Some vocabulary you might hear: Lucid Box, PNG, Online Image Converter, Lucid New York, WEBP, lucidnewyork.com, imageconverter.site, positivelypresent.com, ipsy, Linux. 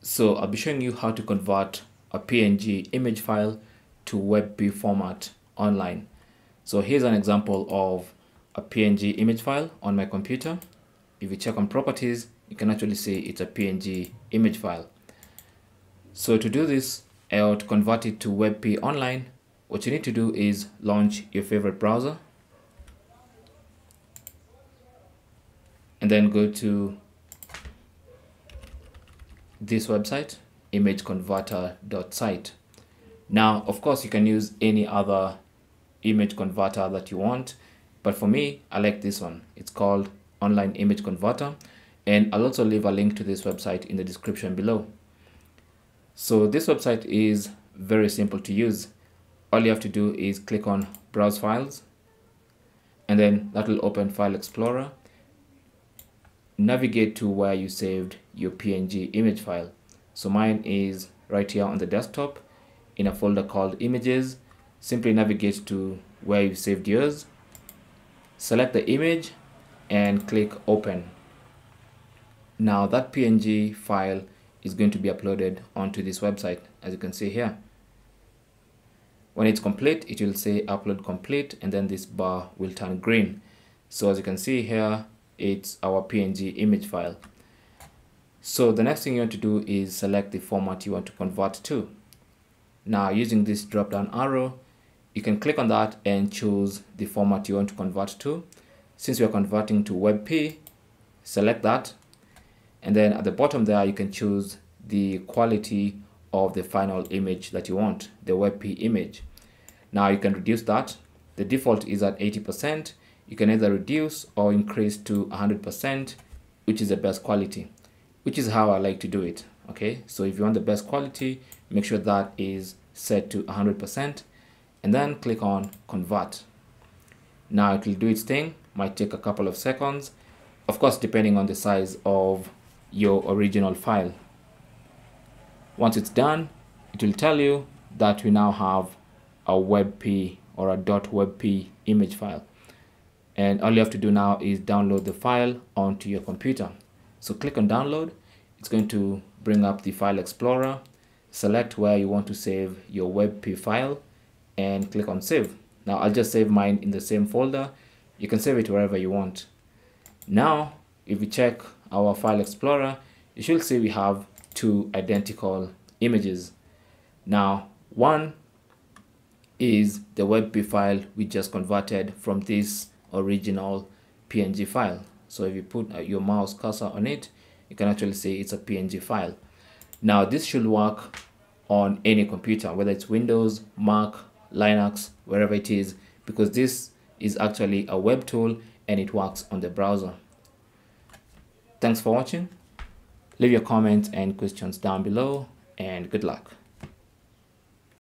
So I'll be showing you how to convert a PNG image file to WebP format online. So here's an example of a PNG image file on my computer. If you check on properties, you can actually see it's a PNG image file. So to do this, or to convert it to WebP online, what you need to do is launch your favorite browser and then go to this website, imageconverter.site. Now, of course, you can use any other image converter that you want, but for me, I like this one. It's called Online Image Converter, and I'll also leave a link to this website in the description below. So this website is very simple to use. All you have to do is click on Browse Files, and then that will open File Explorer. Navigate to where you saved your PNG image file. So mine is right here on the desktop in a folder called Images. Simply navigate to where you saved yours, select the image and click Open. Now that PNG file is going to be uploaded onto this website, as you can see here. When it's complete, it will say upload complete, and then this bar will turn green. So as you can see here, it's our PNG image file. So the next thing you want to do is select the format you want to convert to. Now, using this drop down arrow, you can click on that and choose the format you want to convert to. Since we are converting to WebP, select that, and then at the bottom there you can choose the quality of the final image that you want, the WebP image. Now you can reduce that. The default is at 80%. You can either reduce or increase to 100%, which is the best quality, which is how I like to do it. Okay, so if you want the best quality, make sure that is set to 100%, and then click on Convert. Now it will do its thing. Might take a couple of seconds, of course, depending on the size of your original file. Once it's done, it will tell you that we now have a WebP or a .webp image file. And all you have to do now is download the file onto your computer. So click on download. It's going to bring up the file explorer. Select where you want to save your WebP file and click on save. Now I'll just save mine in the same folder. You can save it wherever you want. Now, if we check our file explorer, you should see we have two identical images. Now, one is the WebP file we just converted from this original PNG file. So if you put your mouse cursor on it, you can actually see it's a PNG file. Now this should work on any computer, whether it's Windows, Mac, Linux, wherever it is, because this is actually a web tool and it works on the browser. Thanks for watching. Leave your comments and questions down below, and good luck.